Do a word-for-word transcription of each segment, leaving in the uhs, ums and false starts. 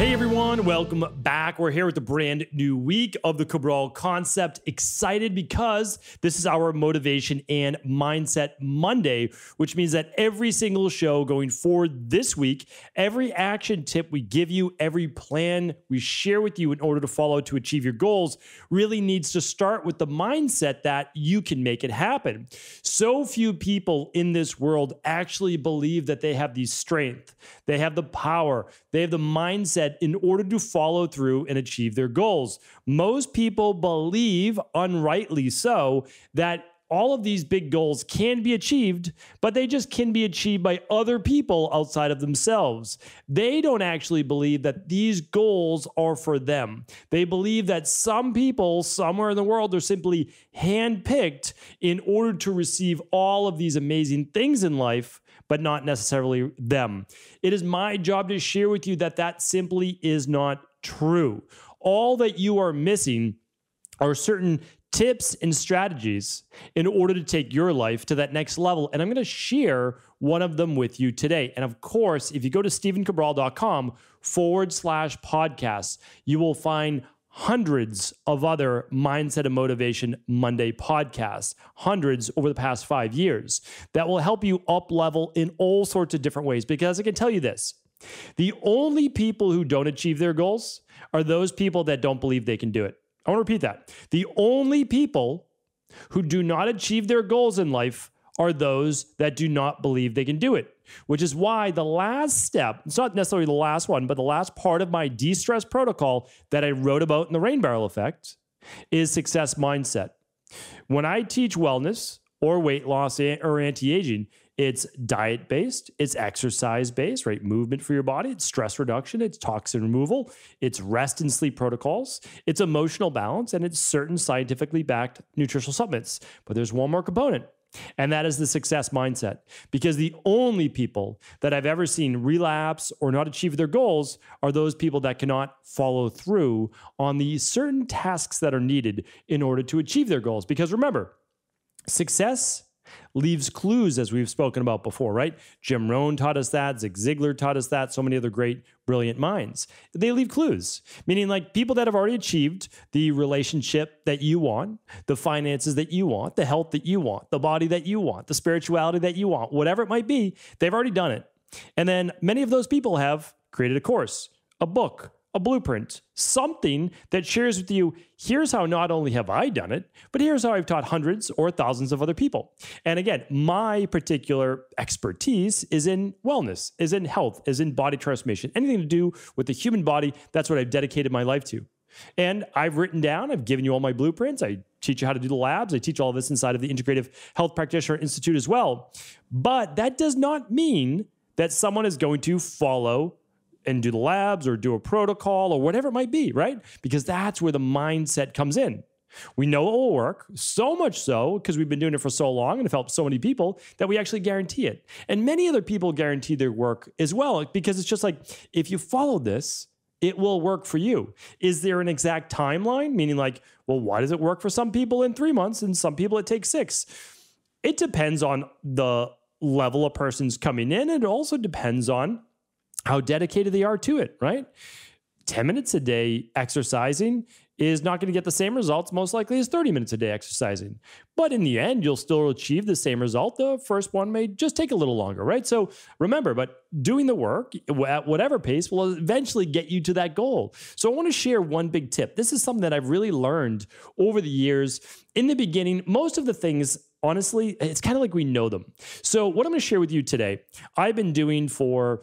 Hey everyone, welcome back. We're here with a brand new week of the Cabral Concept. Excited because this is our Motivation and Mindset Monday, which means that every single show going forward this week, every action tip we give you, every plan we share with you in order to follow to achieve your goals really needs to start with the mindset that you can make it happen. So few people in this world actually believe that they have the strength, they have the power, they have the mindset in order to follow through and achieve their goals. Most people believe, unrightly so, that all of these big goals can be achieved, but they just can be achieved by other people outside of themselves. They don't actually believe that these goals are for them. They believe that some people somewhere in the world are simply handpicked in order to receive all of these amazing things in life, but not necessarily them. It is my job to share with you that that simply is not true. All that you are missing are certain tips and strategies in order to take your life to that next level. And I'm going to share one of them with you today. And of course, if you go to stephen cabral dot com forward slash podcast, you will find hundreds of other Mindset and Motivation Monday podcasts, hundreds over the past five years that will help you up level in all sorts of different ways. Because I can tell you this, the only people who don't achieve their goals are those people that don't believe they can do it. I want to repeat that. The only people who do not achieve their goals in life are those that do not believe they can do it, which is why the last step, it's not necessarily the last one, but the last part of my de-stress protocol that I wrote about in The Rain Barrel Effect is success mindset. When I teach wellness or weight loss or anti-aging, it's diet-based, it's exercise-based, right? Movement for your body, it's stress reduction, it's toxin removal, it's rest and sleep protocols, it's emotional balance, and it's certain scientifically backed nutritional supplements. But there's one more component, and that is the success mindset, because the only people that I've ever seen relapse or not achieve their goals are those people that cannot follow through on the certain tasks that are needed in order to achieve their goals. Because remember, success leaves clues, as we've spoken about before, right? Jim Rohn taught us that, Zig Ziglar taught us that, so many other great, brilliant minds. They leave clues, meaning like people that have already achieved the relationship that you want, the finances that you want, the health that you want, the body that you want, the spirituality that you want, whatever it might be, they've already done it. And then many of those people have created a course, a book, a blueprint, something that shares with you, here's how not only have I done it, but here's how I've taught hundreds or thousands of other people. And again, my particular expertise is in wellness, is in health, is in body transformation, anything to do with the human body. That's what I've dedicated my life to. And I've written down, I've given you all my blueprints. I teach you how to do the labs. I teach all of this inside of the Integrative Health Practitioner Institute as well. But that does not mean that someone is going to follow and do the labs or do a protocol or whatever it might be, right? Because that's where the mindset comes in. We know it will work, so much so because we've been doing it for so long and have helped so many people that we actually guarantee it. And many other people guarantee their work as well, because it's just like, if you follow this, it will work for you. Is there an exact timeline? Meaning like, well, why does it work for some people in three months and some people it takes six? It depends on the level a person's coming in. It also depends on how dedicated they are to it, right? ten minutes a day exercising is not going to get the same results most likely as thirty minutes a day exercising. But in the end, you'll still achieve the same result. The first one may just take a little longer, right? So remember, but doing the work at whatever pace will eventually get you to that goal. So I want to share one big tip. This is something that I've really learned over the years. In the beginning, most of the things, honestly, it's kind of like we know them. So what I'm going to share with you today, I've been doing for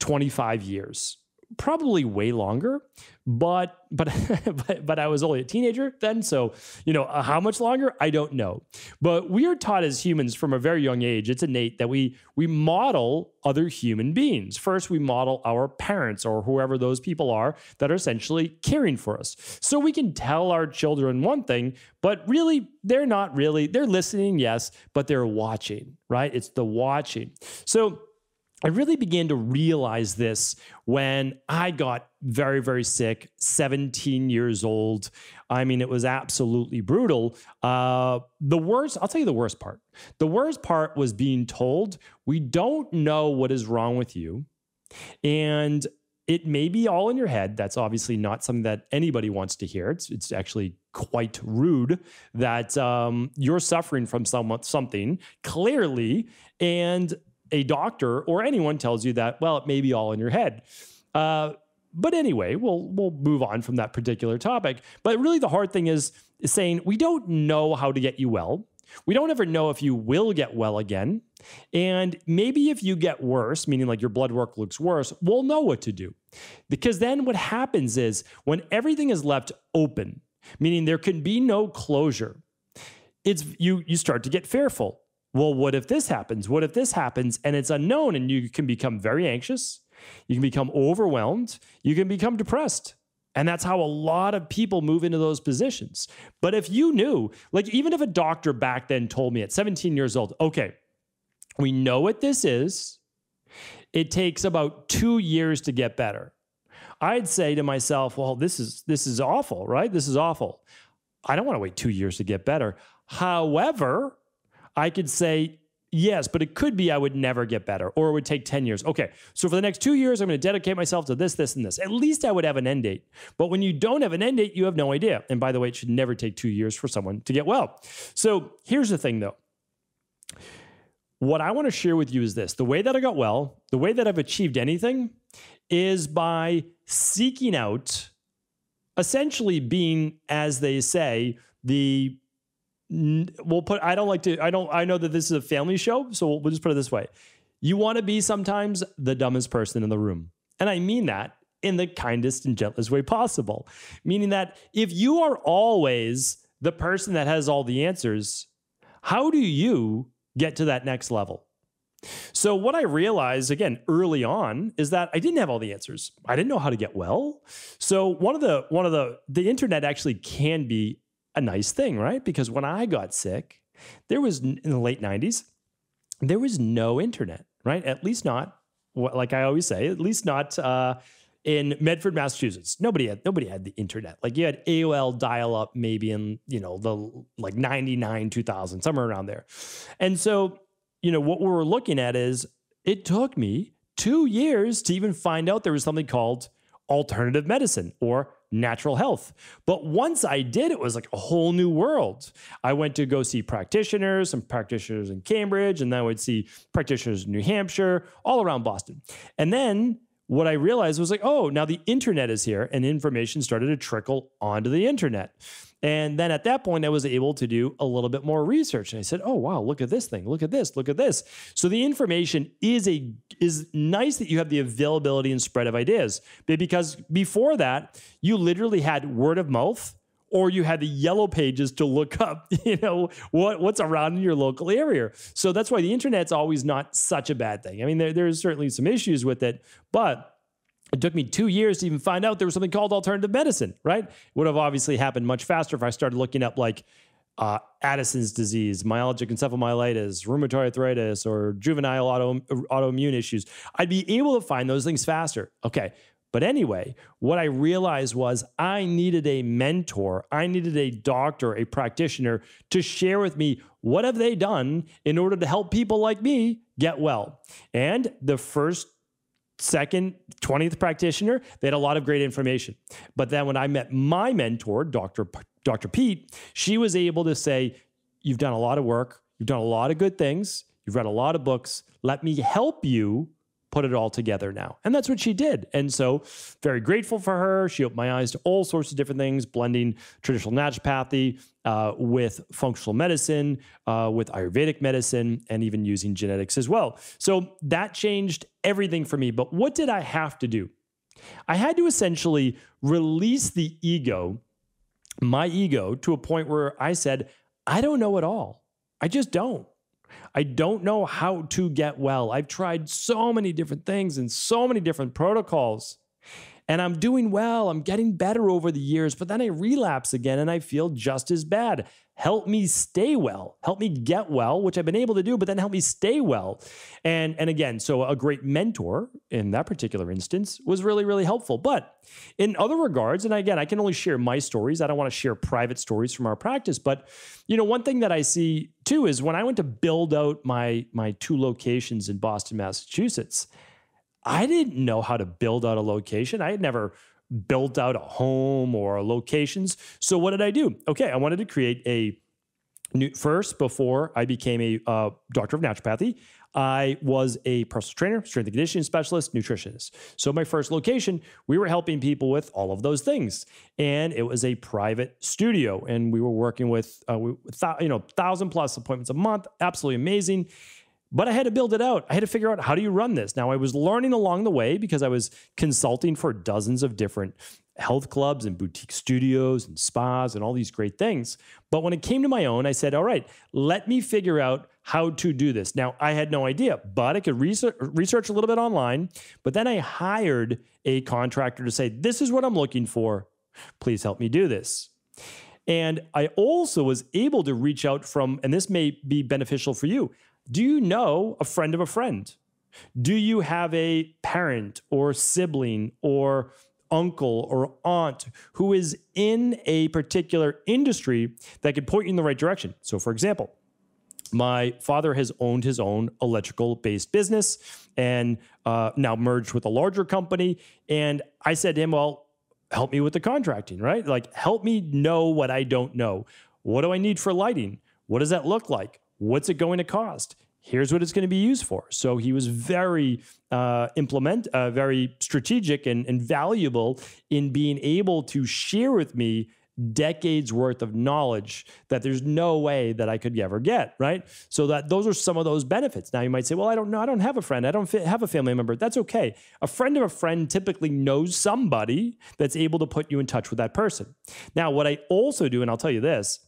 twenty-five years, probably way longer, but, but, but, but I was only a teenager then. So, you know, how much longer, I don't know, but we are taught as humans from a very young age, it's innate that we, we model other human beings. First, we model our parents or whoever those people are that are essentially caring for us. So we can tell our children one thing, but really they're not really, they're listening. Yes, but they're watching, right? It's the watching. So I really began to realize this when I got very, very sick, seventeen years old. I mean, it was absolutely brutal. Uh, the worst, I'll tell you the worst part. The worst part was being told, we don't know what is wrong with you. And It may be all in your head. That's obviously not something that anybody wants to hear. It's, it's actually quite rude that um, you're suffering from some, something clearly, and a doctor or anyone tells you that, well, it may be all in your head. Uh, but anyway, we'll, we'll move on from that particular topic. But really the hard thing is, is saying we don't know how to get you well. We don't ever know if you will get well again. And maybe if you get worse, meaning like your blood work looks worse, we'll know what to do. Because then what happens is when everything is left open, meaning there can be no closure, it's you, you start to get fearful. Well, what if this happens? What if this happens? And it's unknown, and you can become very anxious. You can become overwhelmed. You can become depressed. And that's how a lot of people move into those positions. But if you knew, like even if a doctor back then told me at seventeen years old, okay, we know what this is. It takes about two years to get better. I'd say to myself, well, this is, this is awful, right? This is awful. I don't want to wait two years to get better. However, I could say, yes, but it could be I would never get better, or it would take ten years. Okay, so for the next two years, I'm going to dedicate myself to this, this, and this. At least I would have an end date. But when you don't have an end date, you have no idea. And by the way, it should never take two years for someone to get well. So here's the thing, though. What I want to share with you is this. The way that I got well, the way that I've achieved anything, is by seeking out, essentially being, as they say, the... We'll put, I don't like to, I don't, I know that this is a family show, so we'll, we'll just put it this way. You want to be sometimes the dumbest person in the room. And I mean that in the kindest and gentlest way possible. Meaning that if you are always the person that has all the answers, how do you get to that next level? So what I realized, again, early on, is that I didn't have all the answers. I didn't know how to get well. So one of the, one of the, the internet actually can be a nice thing, right? Because when I got sick, there was, in the late nineties, there was no internet, right? At least not, like I always say, at least not uh, in Medford, Massachusetts. Nobody had, nobody had the internet. Like you had A O L dial-up maybe in, you know, the like ninety-nine, two thousand, somewhere around there. And so, you know, what we were looking at is it took me two years to even find out there was something called alternative medicine or natural health. But once I did, it was like a whole new world. I went to go see practitioners, some practitioners in Cambridge, and then I would see practitioners in New Hampshire, all around Boston. And then what I realized was like, oh, now the internet is here, and information started to trickle onto the internet. And then at that point, I was able to do a little bit more research. And I said, oh, wow, look at this thing. Look at this. Look at this. So the information is a is nice that you have the availability and spread of ideas. But because before that, you literally had word of mouth, or you had the yellow pages to look up, you know, what, what's around in your local area. So that's why the internet's always not such a bad thing. I mean, there, there's certainly some issues with it, but it took me two years to even find out there was something called alternative medicine, right? It would have obviously happened much faster if I started looking up like uh, Addison's disease, myalgic encephalomyelitis, rheumatoid arthritis, or juvenile auto, autoimmune issues. I'd be able to find those things faster. Okay. But anyway, what I realized was I needed a mentor. I needed a doctor, a practitioner to share with me what have they done in order to help people like me get well. And the first, second, twentieth practitioner, they had a lot of great information. But then when I met my mentor, Doctor P Doctor Pete, she was able to say, you've done a lot of work. You've done a lot of good things. You've read a lot of books. Let me help you put it all together now. And that's what she did. And so very grateful for her. She opened my eyes to all sorts of different things, blending traditional naturopathy uh, with functional medicine, uh, with Ayurvedic medicine, and even using genetics as well. So that changed everything for me. But what did I have to do? I had to essentially release the ego, my ego, to a point where I said, I don't know it all. I just don't. I don't know how to get well. I've tried so many different things and so many different protocols, and I'm doing well. I'm getting better over the years, but then I relapse again and I feel just as bad. Help me stay well. Help me get well, which I've been able to do, but then help me stay well. And, and again, so a great mentor in that particular instance was really, really helpful. But in other regards, and again, I can only share my stories. I don't want to share private stories from our practice. But, you know, one thing that I see too is when I went to build out my, my two locations in Boston, Massachusetts, I didn't know how to build out a location. I had never built out a home or locations. So what did I do? Okay, I wanted to create a new, first, before I became a uh, doctor of naturopathy, I was a personal trainer, strength and conditioning specialist, nutritionist. So my first location, we were helping people with all of those things. And it was a private studio. And we were working with, uh, we, you know, thousand plus appointments a month. Absolutely amazing. But I had to build it out. I had to figure out, how do you run this? Now, I was learning along the way because I was consulting for dozens of different health clubs and boutique studios and spas and all these great things. But when it came to my own, I said, all right, let me figure out how to do this. Now, I had no idea, but I could research, research a little bit online. But then I hired a contractor to say, this is what I'm looking for. Please help me do this. And I also was able to reach out from, and this may be beneficial for you, do you know a friend of a friend? Do you have a parent or sibling or uncle or aunt who is in a particular industry that could point you in the right direction? So for example, my father has owned his own electrical-based business and uh, now merged with a larger company. And I said to him, well, help me with the contracting, right? Like, help me know what I don't know. What do I need for lighting? What does that look like? What's it going to cost? Here's what it's going to be used for. So he was very uh, implement, uh, very strategic and, and valuable in being able to share with me decades worth of knowledge that there's no way that I could ever get, right? So that those are some of those benefits. Now you might say, well, I don't know. I don't have a friend. I don't have a family member. That's okay. A friend of a friend typically knows somebody that's able to put you in touch with that person. Now, what I also do, and I'll tell you this,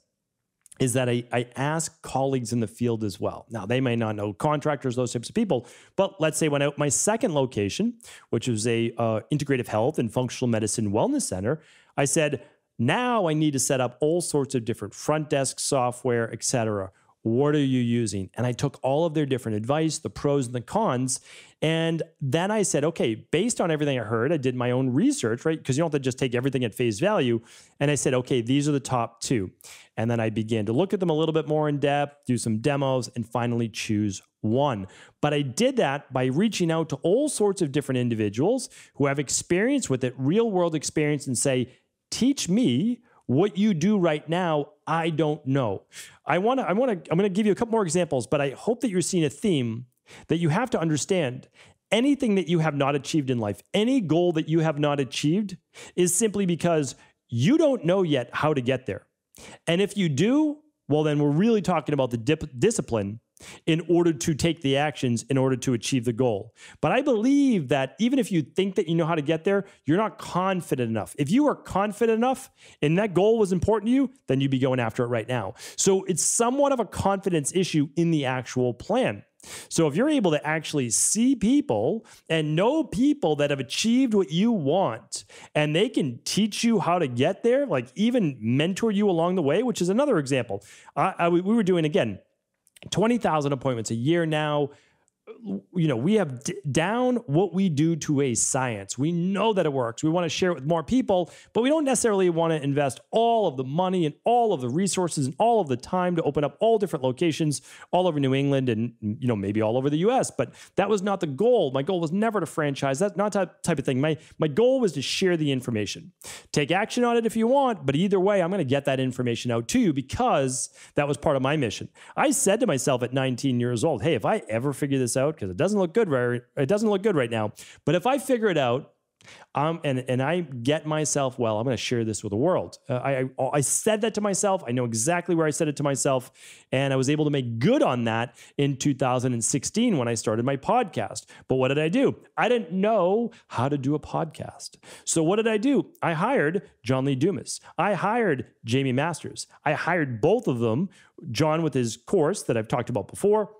is that I, I ask colleagues in the field as well. Now, they may not know contractors, those types of people, but let's say when I, my second location, which was a uh, integrative health and functional medicine wellness center, I said, now I need to set up all sorts of different front desk software, et cetera. What are you using? And I took all of their different advice, the pros and the cons. And then I said, okay, based on everything I heard, I did my own research, right? Because you don't have to just take everything at face value. And I said, okay, these are the top two. And then I began to look at them a little bit more in depth, do some demos, and finally choose one. But I did that by reaching out to all sorts of different individuals who have experience with it, real world experience, and say, teach me what you do right now, I don't know. I want to, I want to, I'm going to give you a couple more examples, but I hope that you're seeing a theme that you have to understand. Anything that you have not achieved in life, any goal that you have not achieved is simply because you don't know yet how to get there. And if you do, well, then we're really talking about the dip, discipline in order to take the actions in order to achieve the goal. But I believe that even if you think that you know how to get there, you're not confident enough. If you are confident enough and that goal was important to you, then you'd be going after it right now. So it's somewhat of a confidence issue in the actual plan. So if you're able to actually see people and know people that have achieved what you want and they can teach you how to get there, like even mentor you along the way, which is another example. I, I, we were doing, again, twenty thousand appointments a year now. You know, we have d down what we do to a science. We know that it works. We want to share it with more people, but we don't necessarily want to invest all of the money and all of the resources and all of the time to open up all different locations all over New England and, you know, maybe all over the U S. But that was not the goal. My goal was never to franchise. That's not that type of thing. My, my goal was to share the information. Take action on it if you want, but either way, I'm going to get that information out to you because that was part of my mission. I said to myself at nineteen years old, hey, if I ever figure this out, out because it doesn't look good right it doesn't look good right now, but if I figure it out um and and I get myself well, I'm going to share this with the world. uh, I, I I said that to myself. I know exactly where I said it to myself, and I was able to make good on that in two thousand sixteen when I started my podcast. But what did I do? I didn't know how to do a podcast. So what did I do? I hired John Lee Dumas. I hired Jamie Masters. I hired both of them, John with his course that I've talked about before,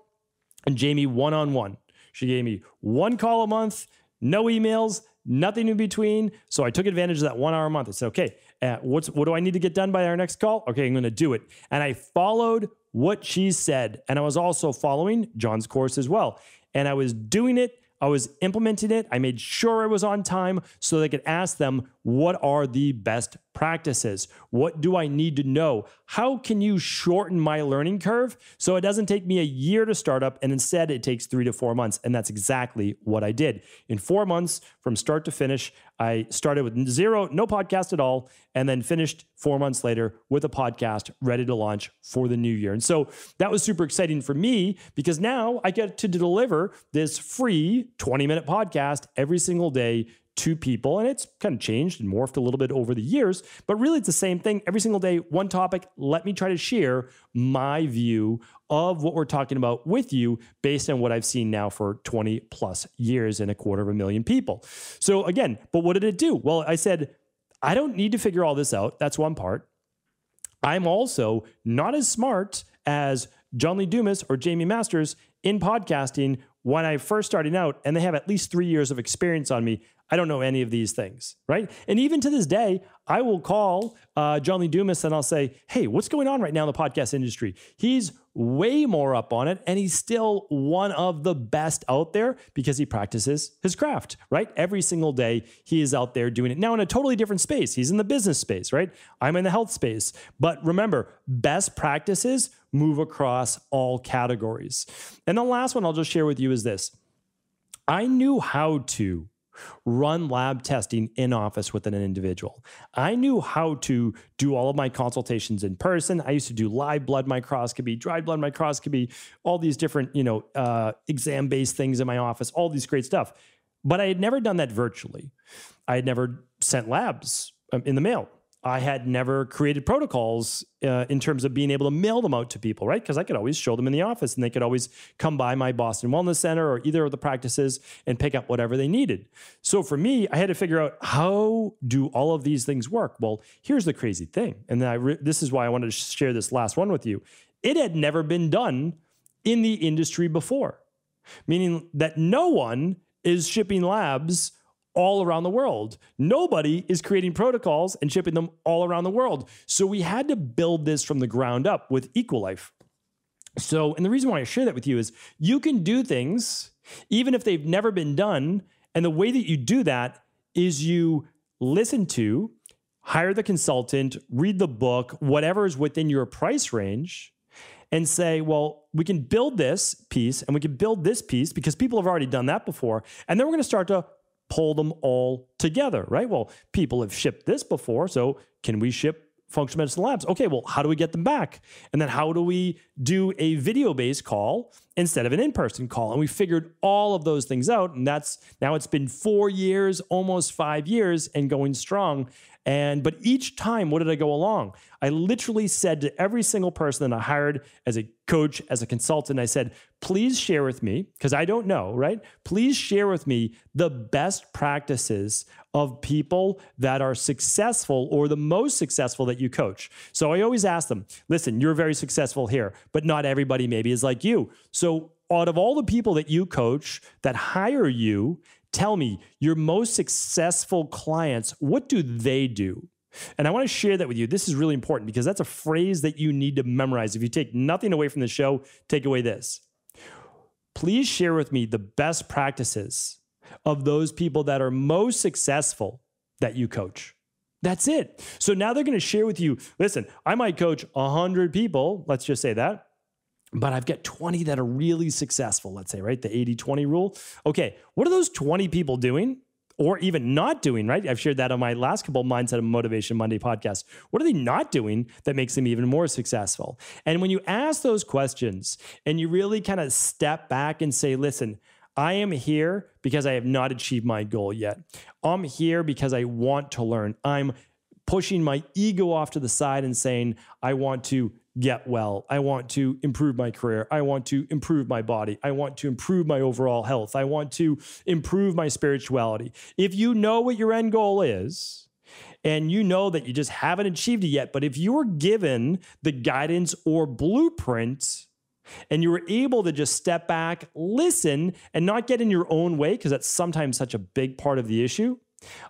and Jamie one-on-one. She gave me one call a month, no emails, nothing in between. So I took advantage of that one hour a month. I said, okay, uh, what's, what do I need to get done by our next call? Okay, I'm going to do it. And I followed what she said. And I was also following John's course as well. And I was doing it. I was implementing it. I made sure it was on time so they could ask them, what are the best practices? What do I need to know? How can you shorten my learning curve so it doesn't take me a year to start up and instead it takes three to four months? And that's exactly what I did. In four months from start to finish, I started with zero, no podcast at all, and then finished four months later with a podcast ready to launch for the new year. And so that was super exciting for me because now I get to deliver this free twenty minute podcast every single day to people. And it's kind of changed and morphed a little bit over the years, but really it's the same thing. Every single day, one topic, let me try to share my view of what we're talking about with you based on what I've seen now for twenty plus years and a quarter of a million people. So again, but what did it do? Well, I said, I don't need to figure all this out. That's one part. I'm also not as smart as John Lee Dumas or Jamie Masters in podcasting when I first started out, and they have at least three years of experience on me. I don't know any of these things, right? And even to this day, I will call uh, John Lee Dumas and I'll say, hey, what's going on right now in the podcast industry? He's way more up on it, and he's still one of the best out there because he practices his craft, right? Every single day, he is out there doing it. Now, in a totally different space. He's in the business space, right? I'm in the health space. But remember, best practices move across all categories. And the last one I'll just share with you is this. I knew how to run lab testing in office with an individual. I knew how to do all of my consultations in person. I used to do live blood microscopy, dried blood microscopy, all these different, you know, uh, exam-based things in my office, all these great stuff. But I had never done that virtually. I had never sent labs in the mail. I had never created protocols uh, in terms of being able to mail them out to people, right? Because I could always show them in the office and they could always come by my Boston Wellness Center or either of the practices and pick up whatever they needed. So for me, I had to figure out, how do all of these things work? Well, here's the crazy thing. And then I re- this is why I wanted to share this last one with you. It had never been done in the industry before, meaning that no one is shipping labs all around the world. Nobody is creating protocols and shipping them all around the world. So we had to build this from the ground up with Equalife. So, and the reason why I share that with you is you can do things even if they've never been done. And the way that you do that is you listen to, hire the consultant, read the book, whatever is within your price range, and say, well, we can build this piece and we can build this piece because people have already done that before. And then we're going to start to pull them all together, right? Well, people have shipped this before, so can we ship functional medicine labs? Okay, well, how do we get them back? And then how do we do a video-based call instead of an in-person call? And we figured all of those things out, and that's, now it's been four years, almost five years, and going strong. And, but each time, what did I go along? I literally said to every single person that I hired as a coach, as a consultant, I said, please share with me, because I don't know, right? Please share with me the best practices of people that are successful or the most successful that you coach. So I always ask them, listen, you're very successful here, but not everybody maybe is like you. So out of all the people that you coach that hire you, tell me your most successful clients, what do they do? And I want to share that with you. This is really important because that's a phrase that you need to memorize. If you take nothing away from the show, take away this. Please share with me the best practices of those people that are most successful that you coach. That's it. So now they're going to share with you, listen, I might coach one hundred people. Let's just say that. But I've got twenty that are really successful, let's say, right? The eighty twenty rule. Okay, what are those twenty people doing or even not doing, right? I've shared that on my last couple of Mindset and Motivation Monday podcast. What are they not doing that makes them even more successful? And when you ask those questions and you really kind of step back and say, listen, I am here because I have not achieved my goal yet. I'm here because I want to learn. I'm pushing my ego off to the side and saying, I want to get well. I want to improve my career. I want to improve my body. I want to improve my overall health. I want to improve my spirituality. If you know what your end goal is, and you know that you just haven't achieved it yet, but if you were given the guidance or blueprint, and you were able to just step back, listen, and not get in your own way, because that's sometimes such a big part of the issue,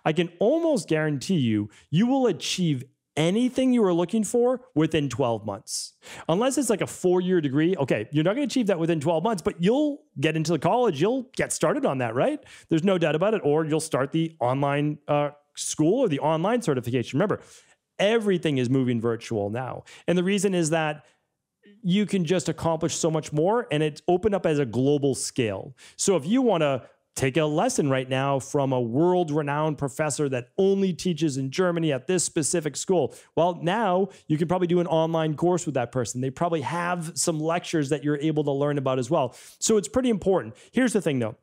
I can almost guarantee you, you will achieve anything you were looking for within twelve months. Unless it's like a four-year degree, okay, you're not going to achieve that within twelve months, but you'll get into the college, you'll get started on that, right? There's no doubt about it. Or you'll start the online uh, school or the online certification. Remember, everything is moving virtual now. And the reason is that you can just accomplish so much more, and it's opened up as a global scale. So if you want to take a lesson right now from a world-renowned professor that only teaches in Germany at this specific school, well, now you can probably do an online course with that person. They probably have some lectures that you're able to learn about as well. So it's pretty important. Here's the thing, though.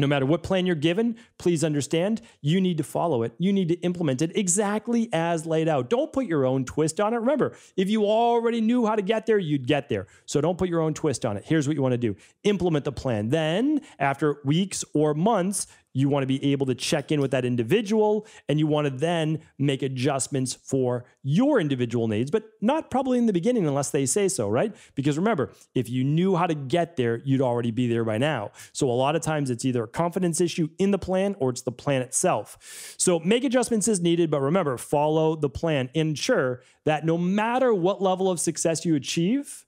No matter what plan you're given, please understand, you need to follow it. You need to implement it exactly as laid out. Don't put your own twist on it. Remember, if you already knew how to get there, you'd get there. So don't put your own twist on it. Here's what you want to do. Implement the plan. Then, after weeks or months, you want to be able to check in with that individual, and you want to then make adjustments for your individual needs, but not probably in the beginning unless they say so, right? Because remember, if you knew how to get there, you'd already be there by now. So a lot of times it's either a confidence issue in the plan or it's the plan itself. So make adjustments as needed, but remember, follow the plan. Ensure that no matter what level of success you achieve,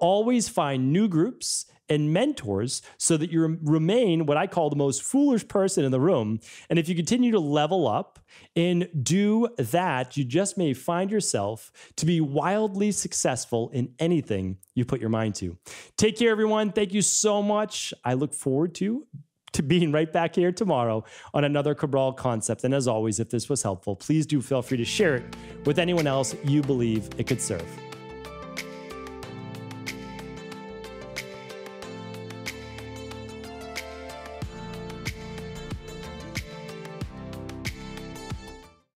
always find new groups and mentors so that you remain what I call the most foolish person in the room. And if you continue to level up and do that, you just may find yourself to be wildly successful in anything you put your mind to. Take care, everyone. Thank you so much. I look forward to, to being right back here tomorrow on another Cabral Concept. And as always, if this was helpful, please do feel free to share it with anyone else you believe it could serve.